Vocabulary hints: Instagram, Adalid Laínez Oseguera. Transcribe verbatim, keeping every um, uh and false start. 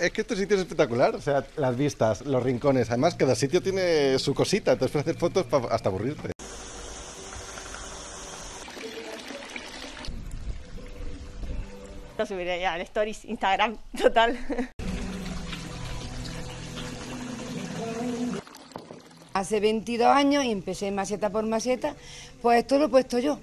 es que este sitio es espectacular, o sea, las vistas, los rincones, además cada sitio tiene su cosita, entonces puedes hacer fotos para hasta aburrirte. Lo subiré ya en Stories, Instagram, total. Hace veintidós años y empecé en Maceta por Maceta, pues esto lo he puesto yo.